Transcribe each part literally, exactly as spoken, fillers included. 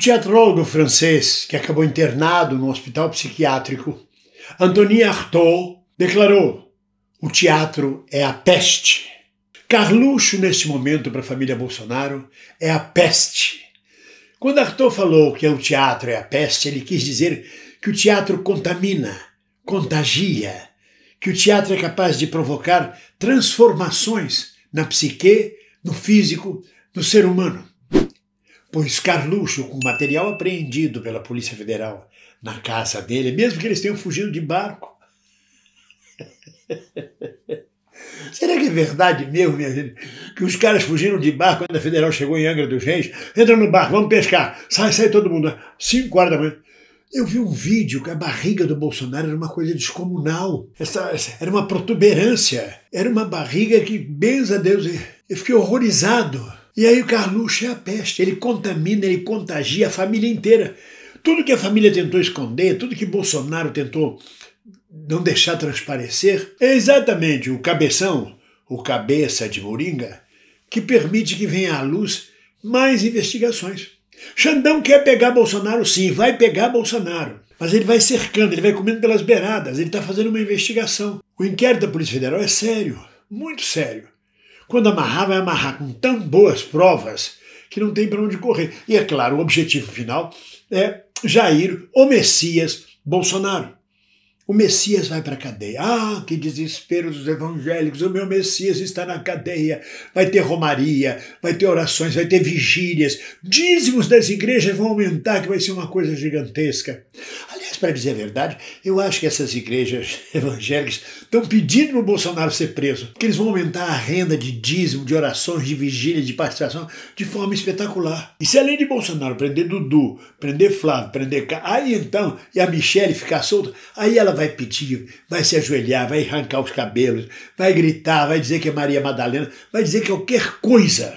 teatrólogo francês, que acabou internado no hospital psiquiátrico, Anthony Artaud, declarou: o teatro é a peste. Carluxo, neste momento, para a família Bolsonaro, é a peste. Quando Artaud falou que o teatro é a peste, ele quis dizer que o teatro contamina, contagia, que o teatro é capaz de provocar transformações na psique, no físico, no ser humano. Pois Carluxo, com material apreendido pela Polícia Federal na casa dele, mesmo que eles tenham fugido de barco. Será que é verdade mesmo, minha gente, que os caras fugiram de barco quando a Federal chegou em Angra dos Reis? Entra no barco, vamos pescar, sai, sai todo mundo, cinco horas da manhã. Eu vi um vídeo que a barriga do Bolsonaro era uma coisa descomunal. Essa, essa, era uma protuberância. Era uma barriga que, benza a Deus, eu fiquei horrorizado. E aí o Carluxo é a peste. Ele contamina, ele contagia a família inteira. Tudo que a família tentou esconder, tudo que Bolsonaro tentou não deixar transparecer, é exatamente o cabeção, o cabeça de Moringa, que permite que venha à luz mais investigações. Xandão quer pegar Bolsonaro, sim, vai pegar Bolsonaro. Mas ele vai cercando, ele vai comendo pelas beiradas, ele está fazendo uma investigação. O inquérito da Polícia Federal é sério, muito sério. Quando amarrar, vai amarrar com tão boas provas que não tem para onde correr. E é claro, o objetivo final é Jair, o Messias, Bolsonaro. O Messias vai para a cadeia. Ah, que desespero dos evangélicos. O meu Messias está na cadeia. Vai ter romaria, vai ter orações, vai ter vigílias. Dízimos das igrejas vão aumentar, que vai ser uma coisa gigantesca. Aliás, para dizer a verdade, eu acho que essas igrejas evangélicas estão pedindo para o Bolsonaro ser preso, porque eles vão aumentar a renda de dízimo, de orações, de vigília, de participação, de forma espetacular. E se além de Bolsonaro prender Dudu, prender Flávio, prender... Aí então, e a Michelle ficar solta, aí ela vai... vai pedir, vai se ajoelhar, vai arrancar os cabelos, vai gritar, vai dizer que é Maria Madalena, vai dizer qualquer coisa.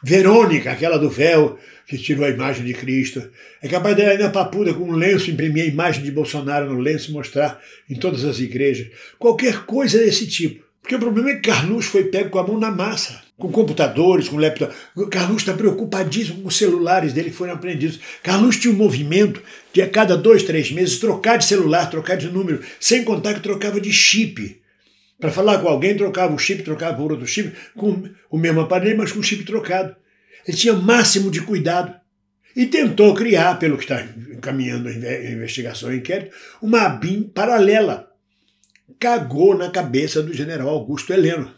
Verônica, aquela do véu, que tirou a imagem de Cristo, é capaz dela ir na papuda com um lenço, imprimir a imagem de Bolsonaro no lenço e mostrar em todas as igrejas. Qualquer coisa desse tipo. Porque o problema é que Carluxo foi pego com a mão na massa, com computadores, com laptop. Carluxo está preocupadíssimo com os celulares dele que foram apreendidos. Carluxo tinha um movimento de a cada dois, três meses trocar de celular, trocar de número, sem contar que trocava de chip. Para falar com alguém, trocava o chip, trocava o outro chip, com o mesmo aparelho, mas com o chip trocado. Ele tinha o máximo de cuidado e tentou criar, pelo que está encaminhando a investigação e inquérito, uma ABIN paralela. Cagou na cabeça do general Augusto Heleno,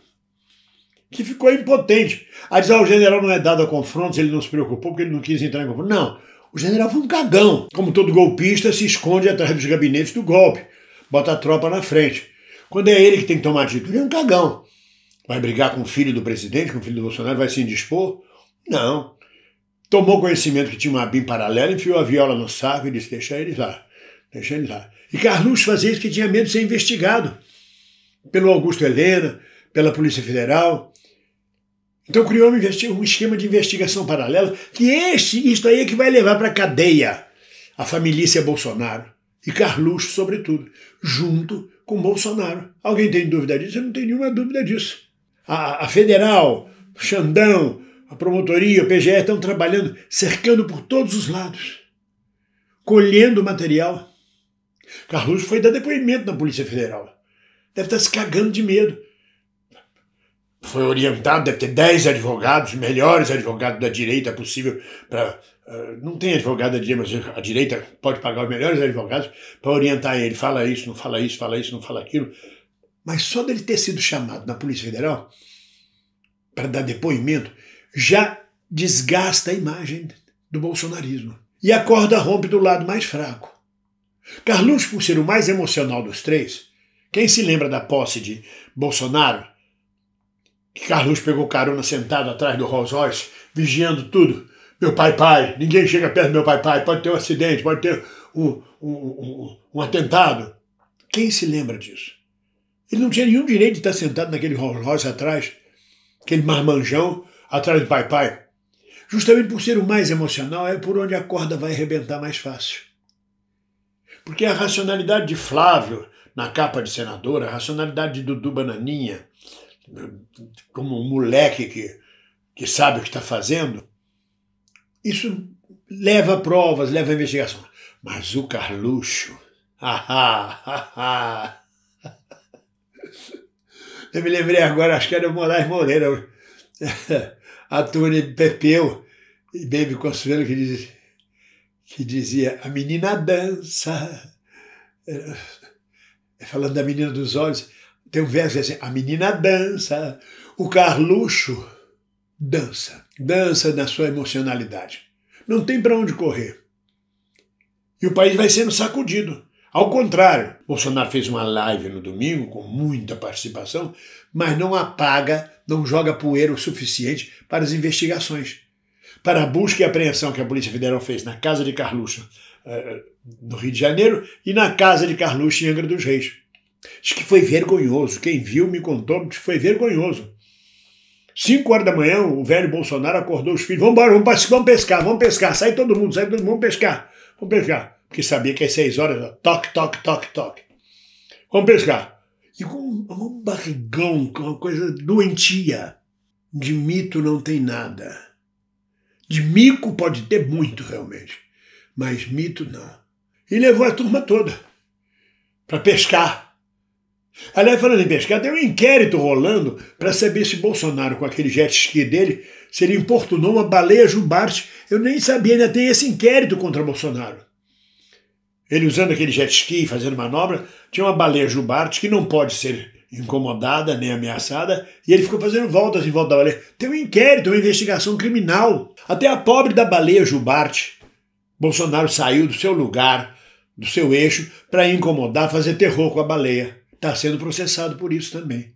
que ficou impotente. A dizer, ah, o general não é dado a confrontos, ele não se preocupou porque ele não quis entrar em confronto. Não, o general foi um cagão. Como todo golpista, se esconde atrás dos gabinetes do golpe, bota a tropa na frente. Quando é ele que tem que tomar atitude, é um cagão. Vai brigar com o filho do presidente, com o filho do Bolsonaro, vai se indispor? Não. Tomou conhecimento que tinha uma ABIN paralela, enfiou a viola no saco e disse, deixa eles lá, deixa eles lá. E Carluxo fazia isso porque tinha medo de ser investigado pelo Augusto Heleno, pela Polícia Federal. Então criou um esquema de investigação paralela, que este, isto aí é que vai levar para a cadeia a família Bolsonaro e Carluxo, sobretudo, junto com Bolsonaro. Alguém tem dúvida disso? Eu não tenho nenhuma dúvida disso. A, a Federal, Xandão, a promotoria, o P G E estão trabalhando, cercando por todos os lados, colhendo material. Carluxo foi dar depoimento na Polícia Federal. Deve estar se cagando de medo. Foi orientado, deve ter dez advogados, melhores advogados da direita possível. Pra, uh, não tem advogado da direita, mas a direita pode pagar os melhores advogados para orientar ele. Fala isso, não fala isso, fala isso, não fala aquilo. Mas só dele ter sido chamado na Polícia Federal para dar depoimento já desgasta a imagem do bolsonarismo. E a corda rompe do lado mais fraco. Carluxo, por ser o mais emocional dos três, quem se lembra da posse de Bolsonaro? Que Carluxo pegou carona sentado atrás do Rolls Royce, vigiando tudo. Meu pai, pai, ninguém chega perto do meu pai, pai. Pode ter um acidente, pode ter um, um, um, um atentado. Quem se lembra disso? Ele não tinha nenhum direito de estar sentado naquele Rolls Royce atrás, aquele marmanjão, atrás do pai, pai. Justamente por ser o mais emocional, é por onde a corda vai arrebentar mais fácil. Porque a racionalidade de Flávio, na capa de senadora, a racionalidade de Dudu Bananinha, como um moleque que, que sabe o que está fazendo, isso leva provas, leva investigações. Mas o Carluxo... Eu me lembrei agora, acho que era o Moraes Moreira, a Tony Pepeu e Baby Consuelo, que, diz, que dizia a menina dança. Falando da menina dos olhos, tem um verso assim, a menina dança, o Carluxo dança, dança na sua emocionalidade. Não tem para onde correr. E o país vai sendo sacudido. Ao contrário, Bolsonaro fez uma live no domingo com muita participação, mas não apaga, não joga poeira o suficiente para as investigações. Para a busca e apreensão que a Polícia Federal fez na casa de Carluxo, no Rio de Janeiro, e na casa de Carluxo em Angra dos Reis. Diz que foi vergonhoso. Quem viu me contou que foi vergonhoso. cinco horas da manhã, o velho Bolsonaro acordou os filhos. Vamos embora, vamos, vamos pescar, vamos pescar. Sai todo mundo, sai todo mundo, vamos pescar. Vamos pescar. Porque sabia que às seis horas, toque, toque, toque, toque. Vamos pescar. E com um barrigão, com uma coisa doentia. De mito não tem nada. De mico pode ter muito, realmente. Mas mito não. E levou a turma toda para pescar. Aliás, falando em pescar, tem um inquérito rolando para saber se Bolsonaro, com aquele jet ski dele, se ele importunou uma baleia jubarte. Eu nem sabia, ainda tem esse inquérito contra Bolsonaro. Ele usando aquele jet ski, fazendo manobra, tinha uma baleia jubarte que não pode ser incomodada nem ameaçada, e ele ficou fazendo voltas em volta da baleia. Tem um inquérito, uma investigação criminal. Até a pobre da baleia jubarte, Bolsonaro saiu do seu lugar, do seu eixo, para incomodar, fazer terror com a baleia. Está sendo processado por isso também.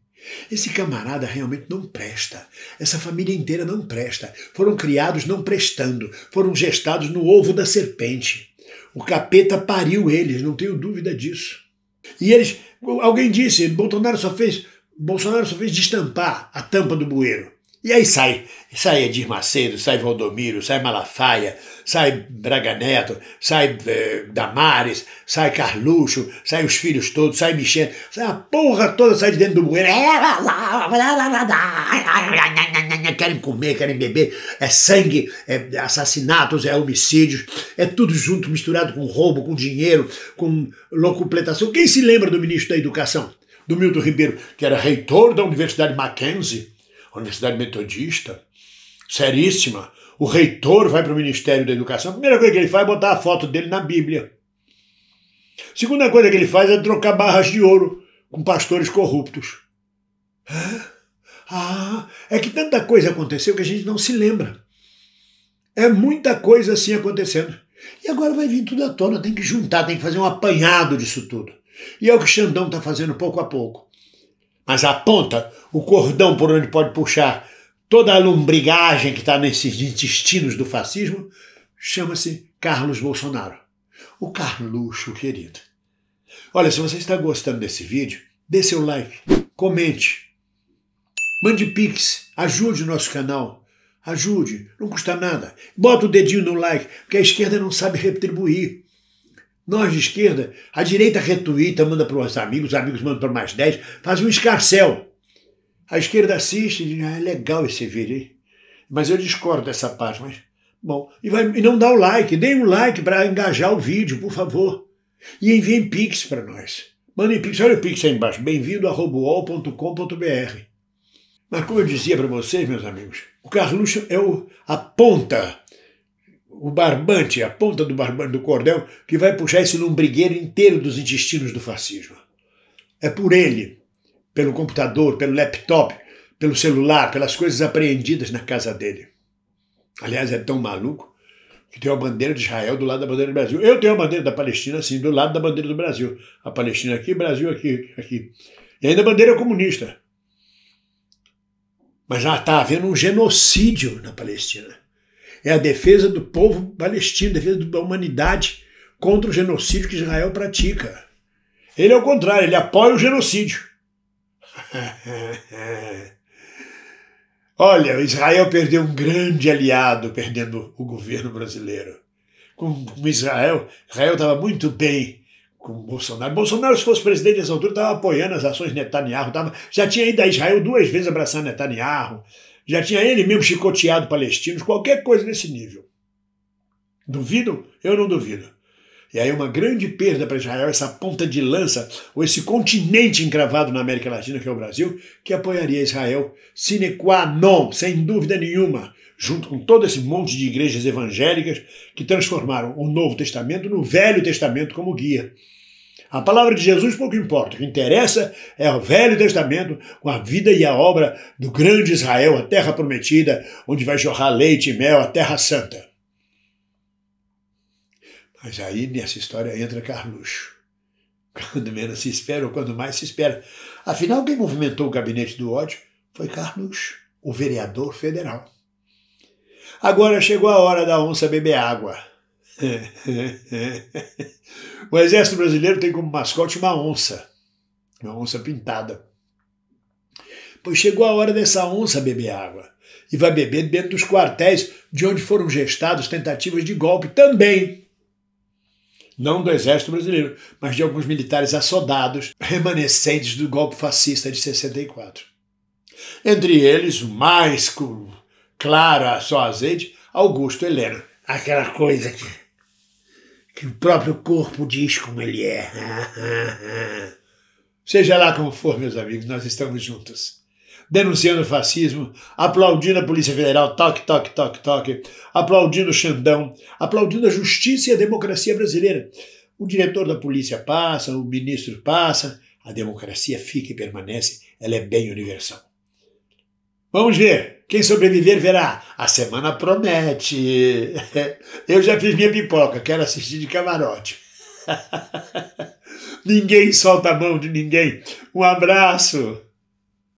Esse camarada realmente não presta. Essa família inteira não presta. Foram criados não prestando. Foram gestados no ovo da serpente. O capeta pariu eles, não tenho dúvida disso. E eles, alguém disse, Bolsonaro só fez, Bolsonaro só fez destampar a tampa do bueiro. E aí sai, sai Edir Macedo, sai Valdomiro, sai Malafaia, sai Braganeto, sai eh, Damares, sai Carluxo, sai os filhos todos, sai Michelle, sai a porra toda, sai de dentro do bueiro. Querem comer, querem beber, é sangue, é assassinatos, é homicídios, é tudo junto, misturado com roubo, com dinheiro, com locupletação. Quem se lembra do ministro da Educação, do Milton Ribeiro, que era reitor da Universidade Mackenzie, Universidade Metodista, seríssima. O reitor vai para o Ministério da Educação, a primeira coisa que ele faz é botar a foto dele na Bíblia. A segunda coisa que ele faz é trocar barras de ouro com pastores corruptos. Ah, é que tanta coisa aconteceu que a gente não se lembra. É muita coisa assim acontecendo. E agora vai vir tudo à tona, tem que juntar, tem que fazer um apanhado disso tudo. E é o que Xandão está fazendo pouco a pouco. Mas aponta o cordão por onde pode puxar toda a lombrigagem que está nesses intestinos do fascismo, chama-se Carlos Bolsonaro. O Carluxo, querido. Olha, se você está gostando desse vídeo, dê seu like, comente, mande pix, ajude o nosso canal, ajude, não custa nada. Bota o dedinho no like, porque a esquerda não sabe retribuir. Nós de esquerda, a direita retuita, manda para os amigos, os amigos mandam para mais dez, faz um escarcel. A esquerda assiste e diz, ah, é legal esse vídeo, hein? Mas eu discordo dessa parte, mas... Bom, e, vai, e não dá o like, deem um like para engajar o vídeo, por favor. E enviem pix para nós. Mandem pix, olha o pix aí embaixo, bem-vindo arroba u o l ponto com ponto b r. Mas como eu dizia para vocês, meus amigos, o Carluxo é o, a ponta... o barbante, a ponta do barbante do cordel, que vai puxar esse lombrigueiro inteiro dos intestinos do fascismo. É por ele, pelo computador, pelo laptop, pelo celular, pelas coisas apreendidas na casa dele. Aliás, é tão maluco que tem a bandeira de Israel do lado da bandeira do Brasil. Eu tenho a bandeira da Palestina, assim, do lado da bandeira do Brasil. A Palestina aqui, Brasil aqui, aqui. E ainda a bandeira comunista. Mas já está havendo um genocídio na Palestina. É a defesa do povo palestino, defesa da humanidade contra o genocídio que Israel pratica. Ele é o contrário, ele apoia o genocídio. Olha, Israel perdeu um grande aliado, perdendo o governo brasileiro. Com Israel, Israel estava muito bem com Bolsonaro. Bolsonaro, se fosse presidente nessa altura, estava apoiando as ações de Netanyahu. Tava, já tinha ido a Israel duas vezes abraçar Netanyahu. Já tinha ele mesmo chicoteado palestinos, qualquer coisa nesse nível. Duvidam? Eu não duvido. E aí uma grande perda para Israel, essa ponta de lança, ou esse continente encravado na América Latina, que é o Brasil, que apoiaria Israel sine qua non, sem dúvida nenhuma, junto com todo esse monte de igrejas evangélicas que transformaram o Novo Testamento no Velho Testamento como guia. A palavra de Jesus pouco importa, o que interessa é o Velho Testamento com a vida e a obra do grande Israel, a terra prometida, onde vai jorrar leite e mel, a terra santa. Mas aí nessa história entra Carluxo. Quando menos se espera ou quando mais se espera. Afinal, quem movimentou o gabinete do ódio foi Carluxo, o vereador federal. Agora chegou a hora da onça beber água. O exército brasileiro tem como mascote uma onça, uma onça pintada. Pois chegou a hora dessa onça beber água. E vai beber dentro dos quartéis de onde foram gestadas tentativas de golpe também. Não do exército brasileiro, mas de alguns militares assodados, remanescentes do golpe fascista de sessenta e quatro. Entre eles, o mais claro, só azeite, Augusto Heleno. Aquela coisa que, que o próprio corpo diz como ele é. Seja lá como for, meus amigos, nós estamos juntos. Denunciando o fascismo, aplaudindo a Polícia Federal, toque, toque, toque, toque, aplaudindo o Xandão, aplaudindo a justiça e a democracia brasileira. O diretor da polícia passa, o ministro passa, a democracia fica e permanece, ela é bem universal. Vamos ver. Quem sobreviver verá. A semana promete. Eu já fiz minha pipoca, quero assistir de camarote. Ninguém solta a mão de ninguém. Um abraço.